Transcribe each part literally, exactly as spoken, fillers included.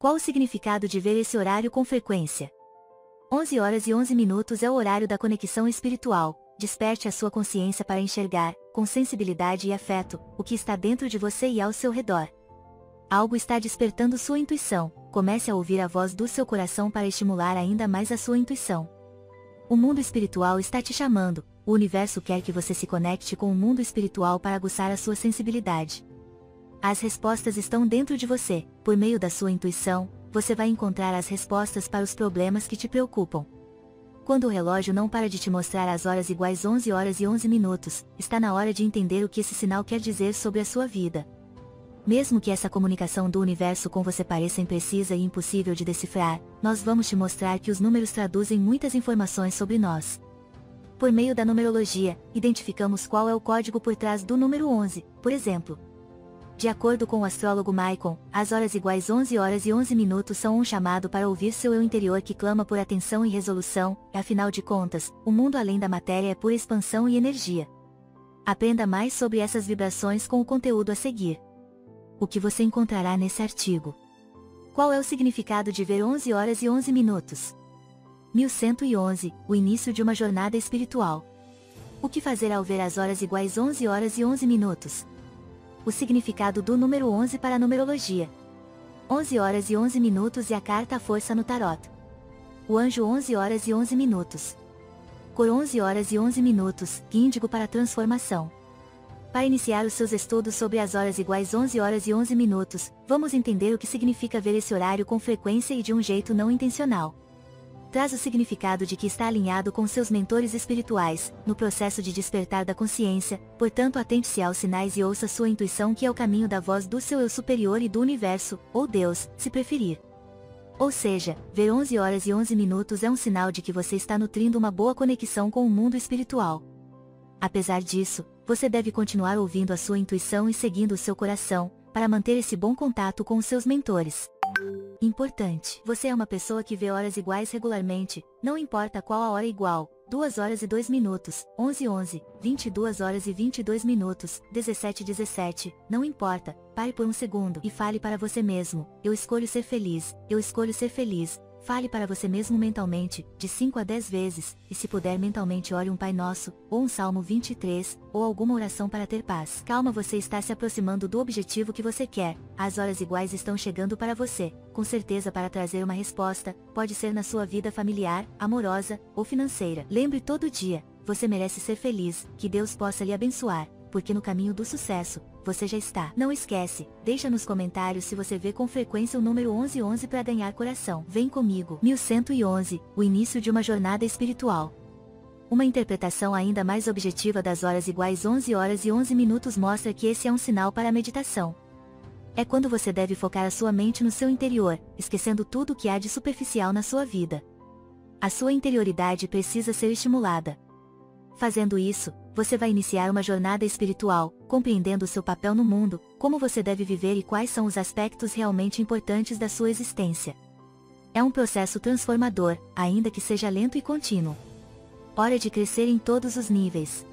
Qual o significado de ver esse horário com frequência? onze horas e onze minutos é o horário da conexão espiritual. Desperte a sua consciência para enxergar, com sensibilidade e afeto, o que está dentro de você e ao seu redor. Algo está despertando sua intuição. Comece a ouvir a voz do seu coração para estimular ainda mais a sua intuição. O mundo espiritual está te chamando. O universo quer que você se conecte com o mundo espiritual para aguçar a sua sensibilidade. As respostas estão dentro de você. Por meio da sua intuição, você vai encontrar as respostas para os problemas que te preocupam. Quando o relógio não para de te mostrar as horas iguais onze horas e onze minutos, está na hora de entender o que esse sinal quer dizer sobre a sua vida. Mesmo que essa comunicação do universo com você pareça imprecisa e impossível de decifrar, nós vamos te mostrar que os números traduzem muitas informações sobre nós. Por meio da numerologia, identificamos qual é o código por trás do número onze, por exemplo. De acordo com o astrólogo Maicon, as horas iguais onze horas e onze minutos são um chamado para ouvir seu eu interior que clama por atenção e resolução. Afinal de contas, o mundo além da matéria é pura expansão e energia. Aprenda mais sobre essas vibrações com o conteúdo a seguir. O que você encontrará nesse artigo? Qual é o significado de ver onze horas e onze minutos? mil cento e onze, o início de uma jornada espiritual. O que fazer ao ver as horas iguais onze horas e onze minutos? O significado do número onze para a numerologia. onze horas e onze minutos e a carta à força no tarot. O anjo onze horas e onze minutos. Cor onze horas e onze minutos, índigo para transformação. Para iniciar os seus estudos sobre as horas iguais onze horas e onze minutos, vamos entender o que significa ver esse horário com frequência e de um jeito não intencional. Traz o significado de que está alinhado com seus mentores espirituais, no processo de despertar da consciência, portanto atente-se aos sinais e ouça sua intuição que é o caminho da voz do seu eu superior e do universo, ou Deus, se preferir. Ou seja, ver onze horas e onze minutos é um sinal de que você está nutrindo uma boa conexão com o mundo espiritual. Apesar disso, você deve continuar ouvindo a sua intuição e seguindo o seu coração, para manter esse bom contato com os seus mentores. Importante! Você é uma pessoa que vê horas iguais regularmente, não importa qual a hora igual, duas horas e dois minutos, onze e onze, vinte e duas horas e vinte e dois minutos, dezessete e dezessete, não importa, pare por um segundo e fale para você mesmo, eu escolho ser feliz, eu escolho ser feliz, fale para você mesmo mentalmente, de cinco a dez vezes, e se puder mentalmente ore um Pai Nosso, ou um Salmo vinte e três, ou alguma oração para ter paz. Calma, você está se aproximando do objetivo que você quer, as horas iguais estão chegando para você, com certeza para trazer uma resposta, pode ser na sua vida familiar, amorosa, ou financeira. Lembre todo dia, você merece ser feliz, que Deus possa lhe abençoar, porque no caminho do sucesso, você já está. Não esquece, deixa nos comentários se você vê com frequência o número onze onze para ganhar coração. Vem comigo. mil cento e onze, o início de uma jornada espiritual. Uma interpretação ainda mais objetiva das horas iguais onze horas e onze minutos mostra que esse é um sinal para a meditação. É quando você deve focar a sua mente no seu interior, esquecendo tudo o que há de superficial na sua vida. A sua interioridade precisa ser estimulada. Fazendo isso, você vai iniciar uma jornada espiritual, compreendendo o seu papel no mundo, como você deve viver e quais são os aspectos realmente importantes da sua existência. É um processo transformador, ainda que seja lento e contínuo. Hora de crescer em todos os níveis.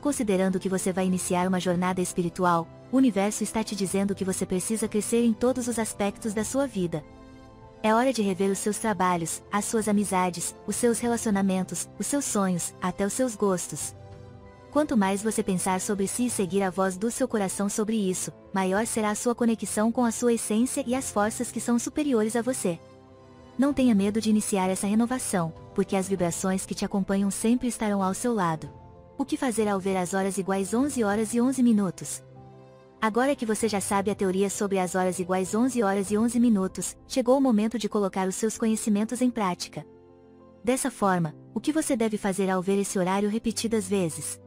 Considerando que você vai iniciar uma jornada espiritual, o universo está te dizendo que você precisa crescer em todos os aspectos da sua vida. É hora de rever os seus trabalhos, as suas amizades, os seus relacionamentos, os seus sonhos, até os seus gostos. Quanto mais você pensar sobre si e seguir a voz do seu coração sobre isso, maior será a sua conexão com a sua essência e as forças que são superiores a você. Não tenha medo de iniciar essa renovação, porque as vibrações que te acompanham sempre estarão ao seu lado. O que fazer ao ver as horas iguais onze horas e onze minutos? Agora que você já sabe a teoria sobre as horas iguais onze horas e onze minutos, chegou o momento de colocar os seus conhecimentos em prática. Dessa forma, o que você deve fazer ao ver esse horário repetidas vezes?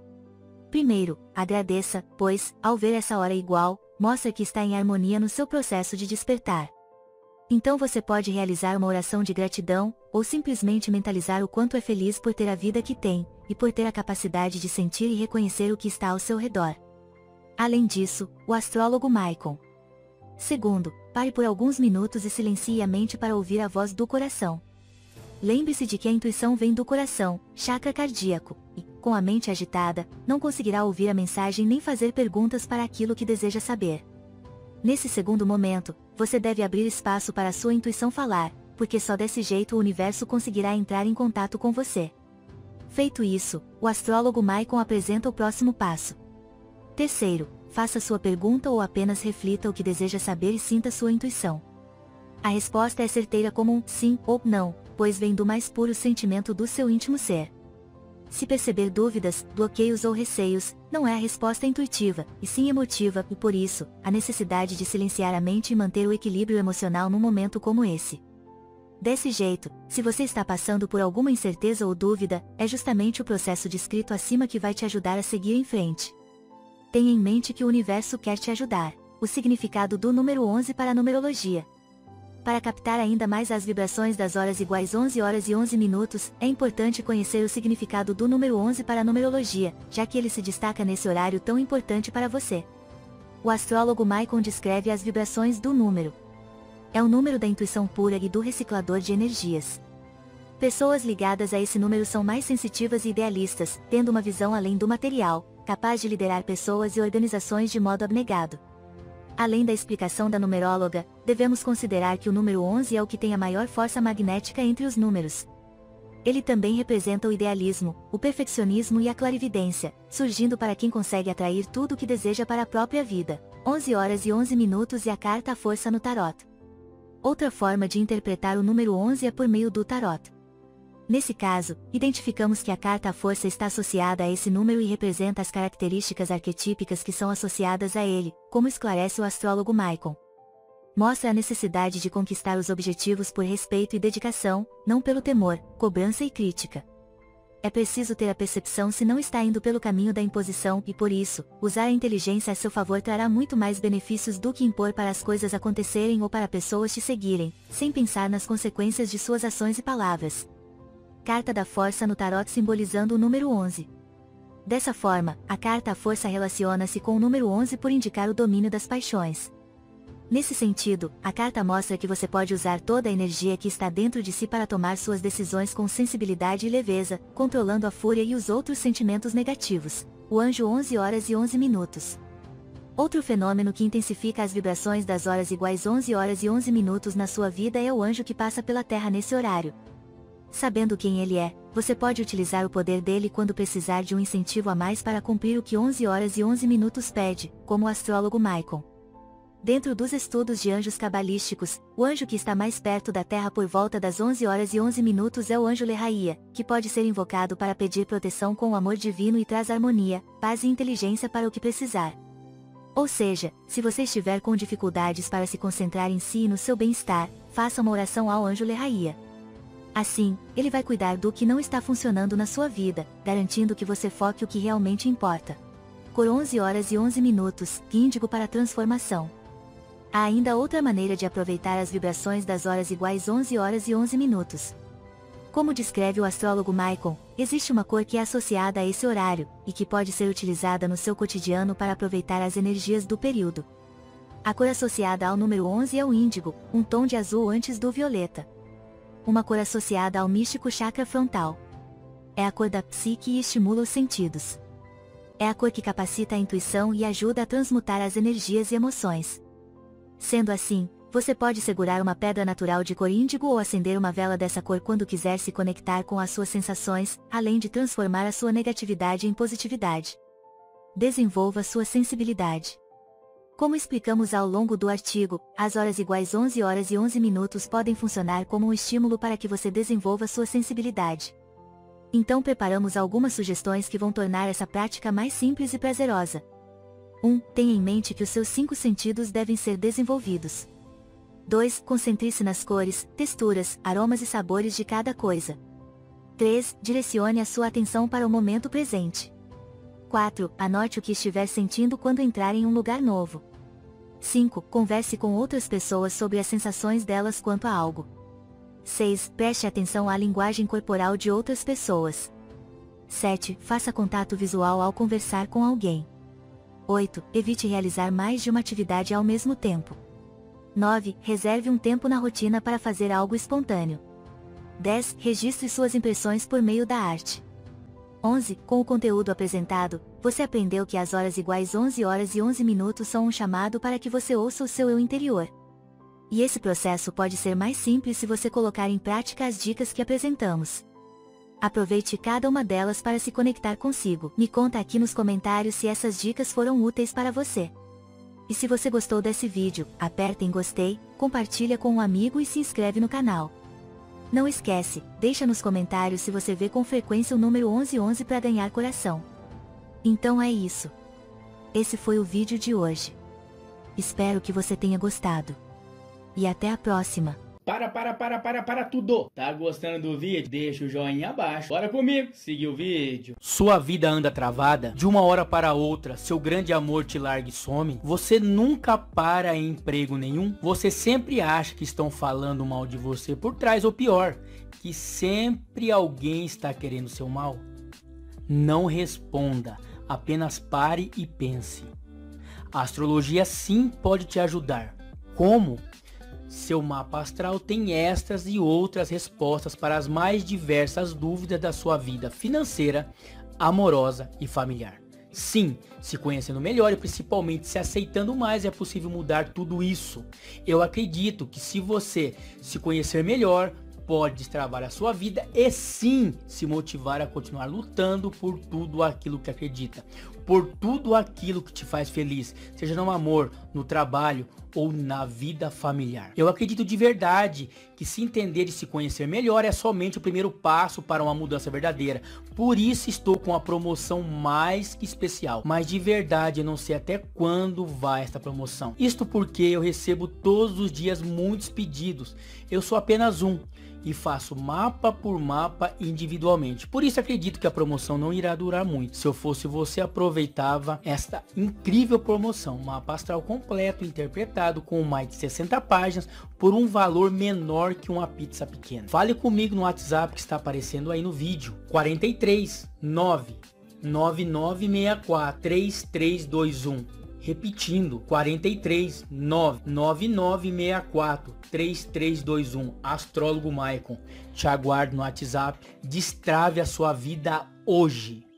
Primeiro, agradeça, pois, ao ver essa hora igual, mostra que está em harmonia no seu processo de despertar. Então você pode realizar uma oração de gratidão, ou simplesmente mentalizar o quanto é feliz por ter a vida que tem, e por ter a capacidade de sentir e reconhecer o que está ao seu redor. Além disso, o astrólogo Maicon. Segundo, pare por alguns minutos e silencie a mente para ouvir a voz do coração. Lembre-se de que a intuição vem do coração, chakra cardíaco, e, com a mente agitada, não conseguirá ouvir a mensagem nem fazer perguntas para aquilo que deseja saber. Nesse segundo momento, você deve abrir espaço para a sua intuição falar, porque só desse jeito o universo conseguirá entrar em contato com você. Feito isso, o astrólogo Maicon apresenta o próximo passo. Terceiro, faça sua pergunta ou apenas reflita o que deseja saber e sinta sua intuição. A resposta é certeira como um sim ou não, pois vem do mais puro sentimento do seu íntimo ser. Se perceber dúvidas, bloqueios ou receios, não é a resposta intuitiva, e sim emotiva, e por isso, a necessidade de silenciar a mente e manter o equilíbrio emocional num momento como esse. Desse jeito, se você está passando por alguma incerteza ou dúvida, é justamente o processo descrito acima que vai te ajudar a seguir em frente. Tenha em mente que o universo quer te ajudar. O significado do número onze para a numerologia. Para captar ainda mais as vibrações das horas iguais onze horas e onze minutos, é importante conhecer o significado do número onze para a numerologia, já que ele se destaca nesse horário tão importante para você. O astrólogo Maicon descreve as vibrações do número. É o número da intuição pura e do reciclador de energias. Pessoas ligadas a esse número são mais sensitivas e idealistas, tendo uma visão além do material, capaz de liderar pessoas e organizações de modo abnegado. Além da explicação da numeróloga, devemos considerar que o número onze é o que tem a maior força magnética entre os números. Ele também representa o idealismo, o perfeccionismo e a clarividência, surgindo para quem consegue atrair tudo o que deseja para a própria vida. onze horas e onze minutos e a carta à força no tarot. Outra forma de interpretar o número onze é por meio do tarot. Nesse caso, identificamos que a carta à força está associada a esse número e representa as características arquetípicas que são associadas a ele, como esclarece o astrólogo Maicon. Mostra a necessidade de conquistar os objetivos por respeito e dedicação, não pelo temor, cobrança e crítica. É preciso ter a percepção se não está indo pelo caminho da imposição e, por isso, usar a inteligência a seu favor trará muito mais benefícios do que impor para as coisas acontecerem ou para pessoas te seguirem, sem pensar nas consequências de suas ações e palavras. Carta da Força no Tarot simbolizando o número onze. Dessa forma, a carta à força relaciona-se com o número onze por indicar o domínio das paixões. Nesse sentido, a carta mostra que você pode usar toda a energia que está dentro de si para tomar suas decisões com sensibilidade e leveza, controlando a fúria e os outros sentimentos negativos. O anjo onze horas e onze minutos. Outro fenômeno que intensifica as vibrações das horas iguais onze horas e onze minutos na sua vida é o anjo que passa pela Terra nesse horário. Sabendo quem ele é, você pode utilizar o poder dele quando precisar de um incentivo a mais para cumprir o que onze horas e onze minutos pede, como o astrólogo Maicon. Dentro dos estudos de anjos cabalísticos, o anjo que está mais perto da Terra por volta das onze horas e onze minutos é o anjo Le Raia, que pode ser invocado para pedir proteção com o amor divino e traz harmonia, paz e inteligência para o que precisar. Ou seja, se você estiver com dificuldades para se concentrar em si e no seu bem-estar, faça uma oração ao anjo Le Raia. Assim, ele vai cuidar do que não está funcionando na sua vida, garantindo que você foque o que realmente importa. Cor onze horas e onze minutos, índigo para transformação. Há ainda outra maneira de aproveitar as vibrações das horas iguais onze horas e onze minutos. Como descreve o astrólogo Maicon, existe uma cor que é associada a esse horário, e que pode ser utilizada no seu cotidiano para aproveitar as energias do período. A cor associada ao número onze é o índigo, um tom de azul antes do violeta. Uma cor associada ao místico chakra frontal. É a cor da psique e estimula os sentidos. É a cor que capacita a intuição e ajuda a transmutar as energias e emoções. Sendo assim, você pode segurar uma pedra natural de cor índigo ou acender uma vela dessa cor quando quiser se conectar com as suas sensações, além de transformar a sua negatividade em positividade. Desenvolva sua sensibilidade. Como explicamos ao longo do artigo, as horas iguais onze horas e onze minutos podem funcionar como um estímulo para que você desenvolva sua sensibilidade. Então preparamos algumas sugestões que vão tornar essa prática mais simples e prazerosa. um. Tenha em mente que os seus cinco sentidos devem ser desenvolvidos. dois. Concentre-se nas cores, texturas, aromas e sabores de cada coisa. três. Direcione a sua atenção para o momento presente. quatro. Anote o que estiver sentindo quando entrar em um lugar novo. cinco. Converse com outras pessoas sobre as sensações delas quanto a algo. seis. Preste atenção à linguagem corporal de outras pessoas. sete. Faça contato visual ao conversar com alguém. oito. Evite realizar mais de uma atividade ao mesmo tempo. nove. Reserve um tempo na rotina para fazer algo espontâneo. dez. Registre suas impressões por meio da arte. onze. Com o conteúdo apresentado, você aprendeu que as horas iguais onze horas e onze minutos são um chamado para que você ouça o seu eu interior. e esse processo pode ser mais simples se você colocar em prática as dicas que apresentamos. Aproveite cada uma delas para se conectar consigo. Me conta aqui nos comentários se essas dicas foram úteis para você. E se você gostou desse vídeo, aperta em gostei, compartilha com um amigo e se inscreve no canal. Não esquece, deixa nos comentários se você vê com frequência o número onze onze para ganhar coração. Então é isso. Esse foi o vídeo de hoje. Espero que você tenha gostado. E até a próxima. Para, para, para, para, para tudo. Tá gostando do vídeo? Deixa o joinha abaixo. Bora comigo, seguir o vídeo. Sua vida anda travada? De uma hora para outra, seu grande amor te larga e some? Você nunca para em emprego nenhum? Você sempre acha que estão falando mal de você por trás, ou pior, que sempre alguém está querendo seu mal? Não responda, apenas pare e pense. A astrologia sim pode te ajudar. Como? Seu mapa astral tem estas e outras respostas para as mais diversas dúvidas da sua vida financeira, amorosa e familiar. Sim, se conhecendo melhor e principalmente se aceitando mais é possível mudar tudo isso. Eu acredito que se você se conhecer melhor, pode destravar a sua vida e sim se motivar a continuar lutando por tudo aquilo que acredita, por tudo aquilo que te faz feliz, seja no amor, no trabalho ou na vida familiar. Eu acredito de verdade que se entender e se conhecer melhor é somente o primeiro passo para uma mudança verdadeira. Por isso estou com a promoção mais que especial, mas de verdade eu não sei até quando vai esta promoção. Isto porque eu recebo todos os dias muitos pedidos, eu sou apenas um e faço mapa por mapa individualmente. Por isso acredito que a promoção não irá durar muito. Se eu fosse você, aproveitava esta incrível promoção. Mapa astral completo, interpretado com mais de sessenta páginas, por um valor menor que uma pizza pequena. Fale comigo no WhatsApp que está aparecendo aí no vídeo. quatro três nove nove nove seis quatro três três dois um. Repetindo, quatro três nove nove nove seis quatro três três dois um, Astrólogo Maicon, te aguardo no WhatsApp, destrave a sua vida hoje.